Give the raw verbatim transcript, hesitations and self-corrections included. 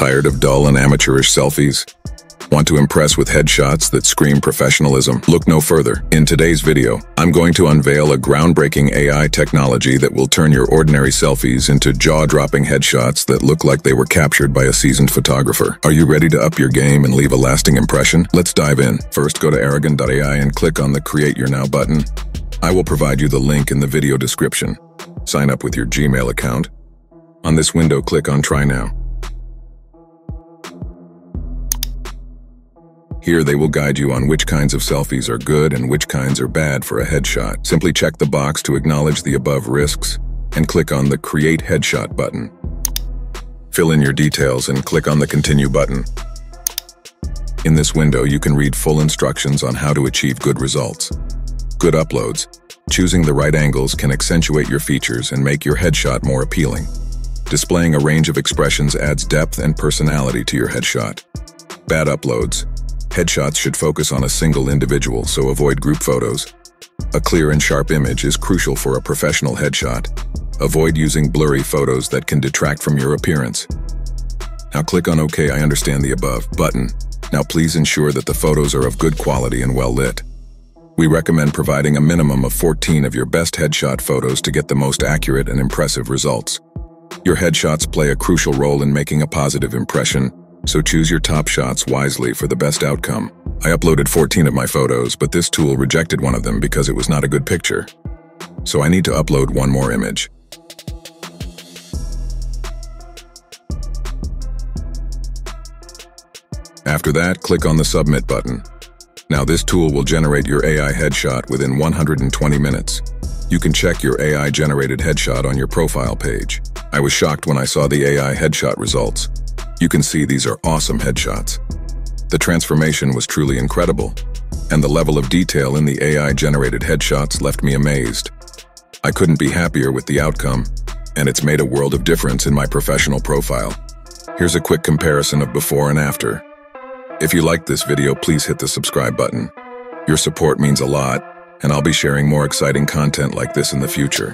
Tired of dull and amateurish selfies? Want to impress with headshots that scream professionalism? Look no further. In today's video, I'm going to unveil a groundbreaking A I technology that will turn your ordinary selfies into jaw-dropping headshots that look like they were captured by a seasoned photographer. Are you ready to up your game and leave a lasting impression? Let's dive in. First, go to Aragon dot A I and click on the Create Your Now button. I will provide you the link in the video description. Sign up with your Gmail account. On this window, click on Try Now. Here they will guide you on which kinds of selfies are good and which kinds are bad for a headshot. Simply check the box to acknowledge the above risks and click on the Create Headshot button. Fill in your details and click on the Continue button. In this window, you can read full instructions on how to achieve good results. Good uploads. Choosing the right angles can accentuate your features and make your headshot more appealing. Displaying a range of expressions adds depth and personality to your headshot. Bad uploads. Headshots should focus on a single individual, so avoid group photos. A clear and sharp image is crucial for a professional headshot. Avoid using blurry photos that can detract from your appearance. Now click on OK, I understand the above button. Now please ensure that the photos are of good quality and well lit. We recommend providing a minimum of fourteen of your best headshot photos to get the most accurate and impressive results. Your headshots play a crucial role in making a positive impression, so choose your top shots wisely for the best outcome. I uploaded fourteen of my photos, but this tool rejected one of them because it was not a good picture. So I need to upload one more image. After that, click on the Submit button. Now this tool will generate your A I headshot within one hundred twenty minutes. You can check your A I-generated headshot on your profile page. I was shocked when I saw the A I headshot results. You can see these are awesome headshots. The transformation was truly incredible, and the level of detail in the A I-generated headshots left me amazed. I couldn't be happier with the outcome, and it's made a world of difference in my professional profile. Here's a quick comparison of before and after. If you liked this video, please hit the subscribe button. Your support means a lot, and I'll be sharing more exciting content like this in the future.